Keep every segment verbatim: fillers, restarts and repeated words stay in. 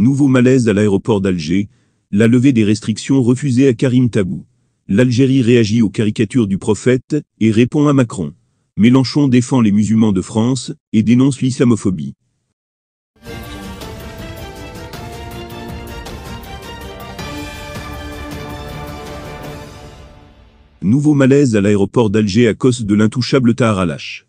Nouveau malaise à l'aéroport d'Alger, la levée des restrictions refusées à Karim Tabbou. L'Algérie réagit aux caricatures du prophète et répond à Macron. Mélenchon défend les musulmans de France et dénonce l'islamophobie. Nouveau malaise à l'aéroport d'Alger à cause de l'intouchable Tahar Allache.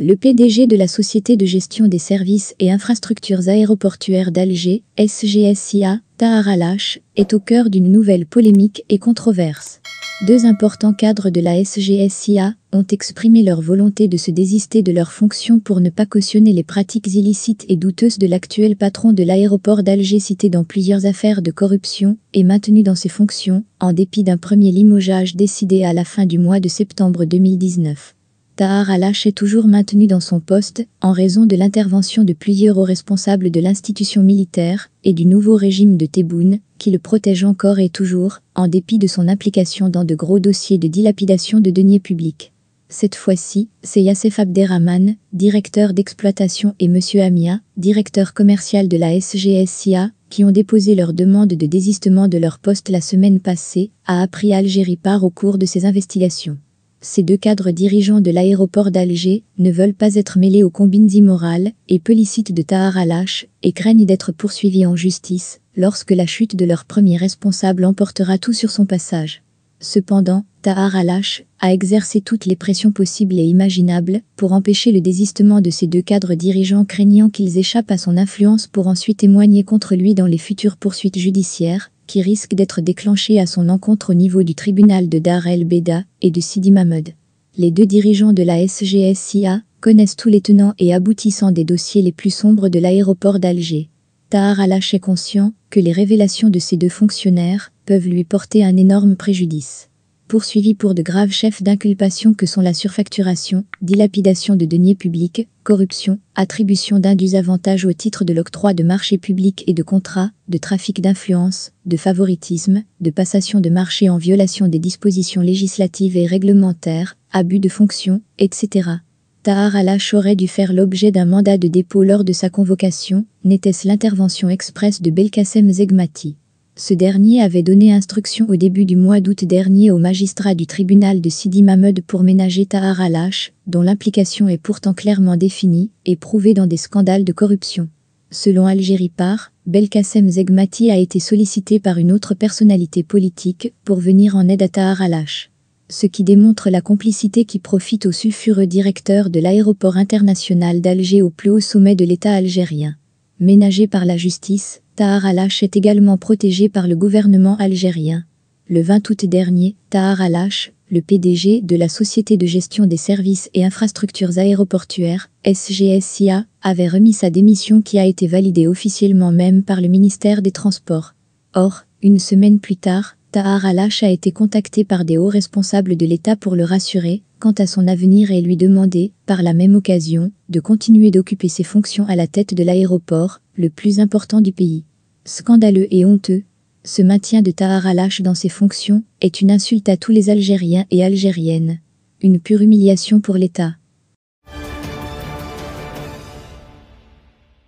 Le P D G de la Société de gestion des services et infrastructures aéroportuaires d'Alger, S G S I A, Tahar Allache, est au cœur d'une nouvelle polémique et controverse. Deux importants cadres de la S G S I A ont exprimé leur volonté de se désister de leurs fonctions pour ne pas cautionner les pratiques illicites et douteuses de l'actuel patron de l'aéroport d'Alger, cité dans plusieurs affaires de corruption et maintenu dans ses fonctions, en dépit d'un premier limogeage décidé à la fin du mois de septembre deux mille dix-neuf. Tahar Allache est toujours maintenu dans son poste en raison de l'intervention de plusieurs hauts responsables de l'institution militaire et du nouveau régime de Tebboune, qui le protège encore et toujours, en dépit de son implication dans de gros dossiers de dilapidation de deniers publics. Cette fois-ci, c'est Yassef Abderrahman, directeur d'exploitation, et M. Amia, directeur commercial de la S G S I A, qui ont déposé leur demande de désistement de leur poste la semaine passée, a appris Algérie Part au cours de ses investigations. Ces deux cadres dirigeants de l'aéroport d'Alger ne veulent pas être mêlés aux combines immorales et peu licites de Tahar Allache et craignent d'être poursuivis en justice lorsque la chute de leur premier responsable emportera tout sur son passage. Cependant, Tahar Allache a exercé toutes les pressions possibles et imaginables pour empêcher le désistement de ces deux cadres dirigeants, craignant qu'ils échappent à son influence pour ensuite témoigner contre lui dans les futures poursuites judiciaires qui risque d'être déclenché à son encontre au niveau du tribunal de Dar El Beda et de Sidi Mahmoud. Les deux dirigeants de la S G S I A connaissent tous les tenants et aboutissants des dossiers les plus sombres de l'aéroport d'Alger. Tahar Allache est conscient que les révélations de ces deux fonctionnaires peuvent lui porter un énorme préjudice. Poursuivi pour de graves chefs d'inculpation que sont la surfacturation, dilapidation de deniers publics, corruption, attribution d'indus avantages au titre de l'octroi de marchés publics et de contrats, de trafic d'influence, de favoritisme, de passation de marchés en violation des dispositions législatives et réglementaires, abus de fonction, et cetera. Tahar Allache aurait dû faire l'objet d'un mandat de dépôt lors de sa convocation, n'était-ce l'intervention express de Belkacem Zegmati. Ce dernier avait donné instruction au début du mois d'août dernier aux magistrats du tribunal de Sidi Mahmoud pour ménager Tahar Allache, dont l'implication est pourtant clairement définie et prouvée dans des scandales de corruption. Selon Algérie Part, Belkacem Zegmati a été sollicité par une autre personnalité politique pour venir en aide à Tahar Allache. Ce qui démontre la complicité qui profite au sulfureux directeur de l'aéroport international d'Alger au plus haut sommet de l'État algérien. Ménagé par la justice, Tahar Allache est également protégé par le gouvernement algérien. Le vingt août dernier, Tahar Allache, le P D G de la Société de gestion des services et infrastructures aéroportuaires, S G S I A, avait remis sa démission qui a été validée officiellement même par le ministère des Transports. Or, une semaine plus tard, Tahar Allache a été contacté par des hauts responsables de l'État pour le rassurer quant à son avenir et lui demander, par la même occasion, de continuer d'occuper ses fonctions à la tête de l'aéroport, le plus important du pays. Scandaleux et honteux, ce maintien de Tahar Allache dans ses fonctions est une insulte à tous les Algériens et Algériennes. Une pure humiliation pour l'État.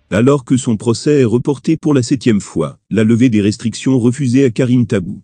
Alors que son procès est reporté pour la septième fois, la levée des restrictions refusées à Karim Tabbou.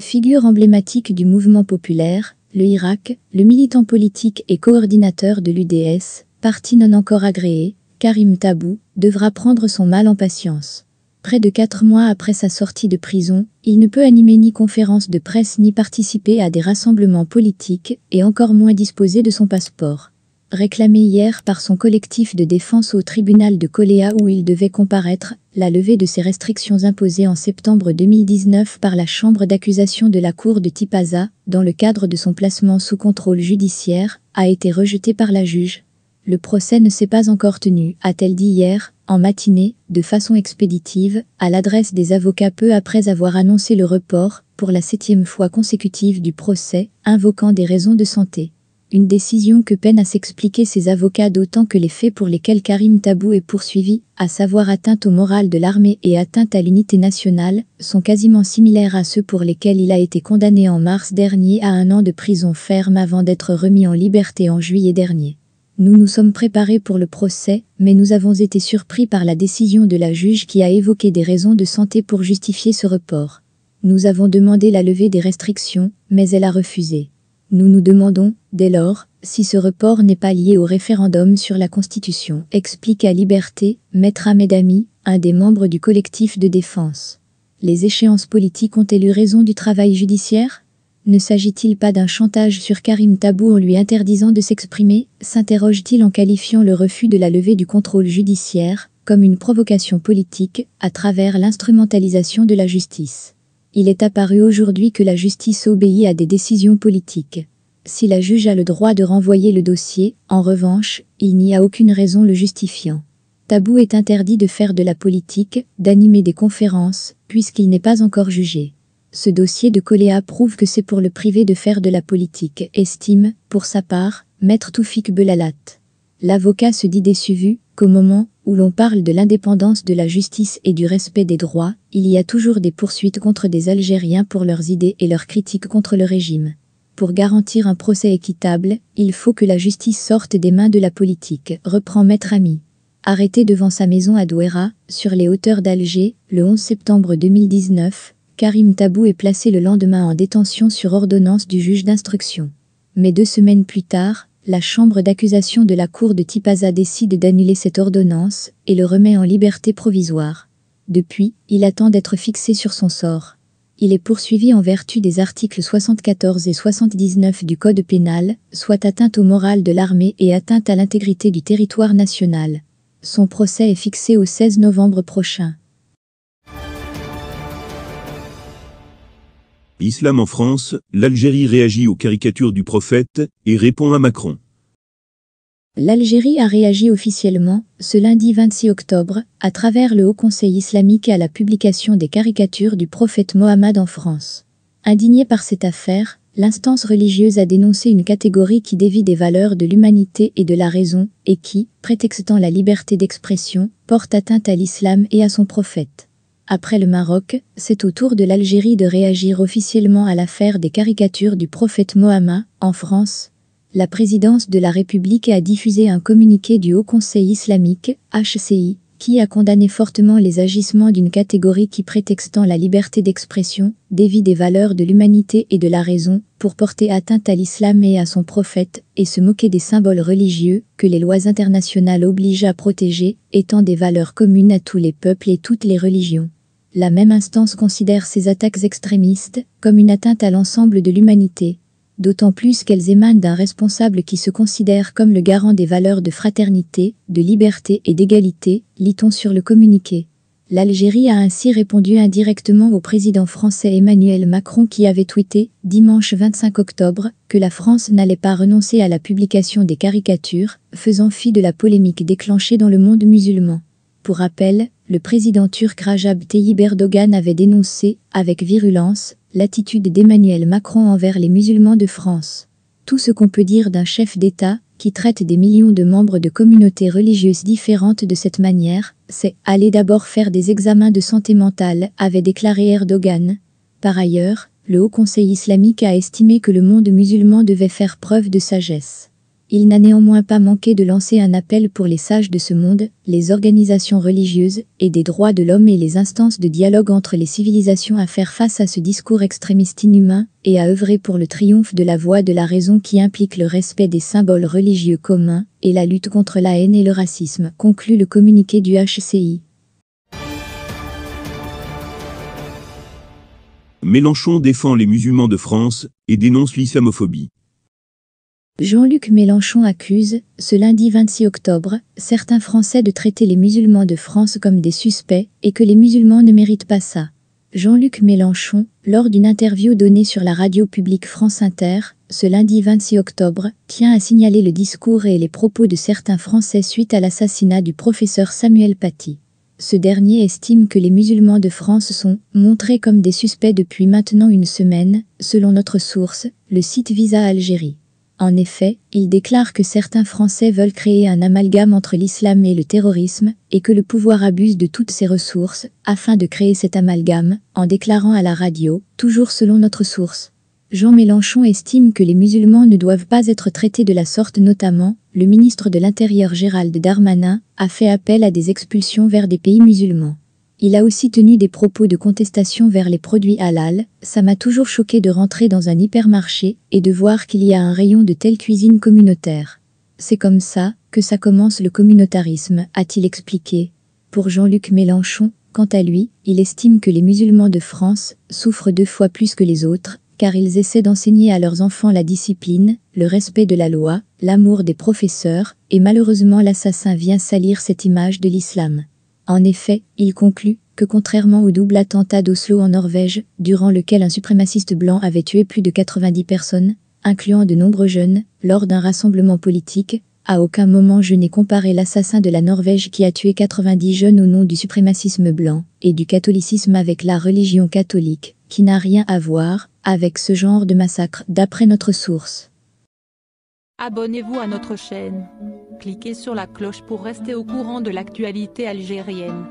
Figure emblématique du mouvement populaire, le Irak, le militant politique et coordinateur de l'U D S, parti non encore agréé, Karim Tabbou, devra prendre son mal en patience. Près de quatre mois après sa sortie de prison, il ne peut animer ni conférences de presse ni participer à des rassemblements politiques et encore moins disposer de son passeport. Réclamé hier par son collectif de défense au tribunal de Coléa où il devait comparaître, la levée de ces restrictions imposées en septembre deux mille dix-neuf par la chambre d'accusation de la cour de Tipaza, dans le cadre de son placement sous contrôle judiciaire, a été rejetée par la juge. Le procès ne s'est pas encore tenu, a-t-elle dit hier, en matinée, de façon expéditive, à l'adresse des avocats peu après avoir annoncé le report, pour la septième fois consécutive du procès, invoquant des raisons de santé. Une décision que peinent à s'expliquer ses avocats d'autant que les faits pour lesquels Karim Tabbou est poursuivi, à savoir atteinte au moral de l'armée et atteinte à l'unité nationale, sont quasiment similaires à ceux pour lesquels il a été condamné en mars dernier à un an de prison ferme avant d'être remis en liberté en juillet dernier. Nous nous sommes préparés pour le procès, mais nous avons été surpris par la décision de la juge qui a évoqué des raisons de santé pour justifier ce report. Nous avons demandé la levée des restrictions, mais elle a refusé. Nous nous demandons, dès lors, si ce report n'est pas lié au référendum sur la Constitution, explique à Liberté, Maître Ahmed Ami, un des membres du collectif de défense. Les échéances politiques ont-elles eu raison du travail judiciaire ? Ne s'agit-il pas d'un chantage sur Karim Tabbou en lui interdisant de s'exprimer, s'interroge-t-il en qualifiant le refus de la levée du contrôle judiciaire comme une provocation politique à travers l'instrumentalisation de la justice. Il est apparu aujourd'hui que la justice obéit à des décisions politiques. Si la juge a le droit de renvoyer le dossier, en revanche, il n'y a aucune raison le justifiant. Tabbou est interdit de faire de la politique, d'animer des conférences, puisqu'il n'est pas encore jugé. Ce dossier de Coléa prouve que c'est pour le privé de faire de la politique, estime, pour sa part, Maître Toufik Belalat. L'avocat se dit déçu vu qu'au moment où l'on parle de l'indépendance de la justice et du respect des droits, il y a toujours des poursuites contre des Algériens pour leurs idées et leurs critiques contre le régime. Pour garantir un procès équitable, il faut que la justice sorte des mains de la politique, reprend Maître Ami. Arrêté devant sa maison à Douéra, sur les hauteurs d'Alger, le onze septembre deux mille dix-neuf, Karim Tabbou est placé le lendemain en détention sur ordonnance du juge d'instruction. Mais deux semaines plus tard, la chambre d'accusation de la cour de Tipaza décide d'annuler cette ordonnance et le remet en liberté provisoire. Depuis, il attend d'être fixé sur son sort. Il est poursuivi en vertu des articles soixante-quatorze et soixante-dix-neuf du Code pénal, soit atteinte au moral de l'armée et atteinte à l'intégrité du territoire national. Son procès est fixé au seize novembre prochain. Islam en France, l'Algérie réagit aux caricatures du prophète et répond à Macron. L'Algérie a réagi officiellement, ce lundi vingt-six octobre, à travers le Haut Conseil islamique à la publication des caricatures du prophète Mohammed en France. Indignée par cette affaire, l'instance religieuse a dénoncé une catégorie qui dévie des valeurs de l'humanité et de la raison, et qui, prétextant la liberté d'expression, porte atteinte à l'islam et à son prophète. Après le Maroc, c'est au tour de l'Algérie de réagir officiellement à l'affaire des caricatures du prophète Mohammed. En France, la présidence de la République a diffusé un communiqué du Haut Conseil islamique, H C I, qui a condamné fortement les agissements d'une catégorie qui, prétextant la liberté d'expression, dévie des valeurs de l'humanité et de la raison pour porter atteinte à l'islam et à son prophète et se moquer des symboles religieux que les lois internationales obligent à protéger, étant des valeurs communes à tous les peuples et toutes les religions. La même instance considère ces attaques extrémistes comme une atteinte à l'ensemble de l'humanité, d'autant plus qu'elles émanent d'un responsable qui se considère comme le garant des valeurs de fraternité, de liberté et d'égalité, lit-on sur le communiqué. L'Algérie a ainsi répondu indirectement au président français Emmanuel Macron qui avait tweeté, dimanche vingt-cinq octobre, que la France n'allait pas renoncer à la publication des caricatures, faisant fi de la polémique déclenchée dans le monde musulman. Pour rappel, le président turc Recep Tayyip Erdogan avait dénoncé, avec virulence, l'attitude d'Emmanuel Macron envers les musulmans de France. Tout ce qu'on peut dire d'un chef d'État, qui traite des millions de membres de communautés religieuses différentes de cette manière, c'est « aller d'abord faire des examens de santé mentale », avait déclaré Erdogan. Par ailleurs, le Haut Conseil islamique a estimé que le monde musulman devait faire preuve de sagesse. Il n'a néanmoins pas manqué de lancer un appel pour les sages de ce monde, les organisations religieuses et des droits de l'homme et les instances de dialogue entre les civilisations à faire face à ce discours extrémiste inhumain et à œuvrer pour le triomphe de la voie de la raison qui implique le respect des symboles religieux communs et la lutte contre la haine et le racisme, conclut le communiqué du H C I. Mélenchon défend les musulmans de France et dénonce l'islamophobie. Jean-Luc Mélenchon accuse, ce lundi vingt-six octobre, certains Français de traiter les musulmans de France comme des suspects et que les musulmans ne méritent pas ça. Jean-Luc Mélenchon, lors d'une interview donnée sur la radio publique France Inter, ce lundi vingt-six octobre, tient à signaler le discours et les propos de certains Français suite à l'assassinat du professeur Samuel Paty. Ce dernier estime que les musulmans de France sont « montrés comme des suspects depuis maintenant une semaine », selon notre source, le site Visa Algérie. En effet, il déclare que certains Français veulent créer un amalgame entre l'islam et le terrorisme et que le pouvoir abuse de toutes ses ressources afin de créer cet amalgame, en déclarant à la radio, toujours selon notre source. Jean Mélenchon estime que les musulmans ne doivent pas être traités de la sorte, notamment, le ministre de l'Intérieur Gérald Darmanin a fait appel à des expulsions vers des pays musulmans. Il a aussi tenu des propos de contestation vers les produits halal. « Ça m'a toujours choqué de rentrer dans un hypermarché et de voir qu'il y a un rayon de telle cuisine communautaire. C'est comme ça que ça commence le communautarisme », a-t-il expliqué. Pour Jean-Luc Mélenchon, quant à lui, il estime que les musulmans de France souffrent deux fois plus que les autres, car ils essaient d'enseigner à leurs enfants la discipline, le respect de la loi, l'amour des professeurs, et malheureusement l'assassin vient salir cette image de l'islam. En effet, il conclut que contrairement au double attentat d'Oslo en Norvège, durant lequel un suprémaciste blanc avait tué plus de quatre-vingt-dix personnes, incluant de nombreux jeunes, lors d'un rassemblement politique, à aucun moment je n'ai comparé l'assassin de la Norvège qui a tué quatre-vingt-dix jeunes au nom du suprémacisme blanc et du catholicisme avec la religion catholique, qui n'a rien à voir avec ce genre de massacre d'après notre source. Abonnez-vous à notre chaîne. Cliquez sur la cloche pour rester au courant de l'actualité algérienne.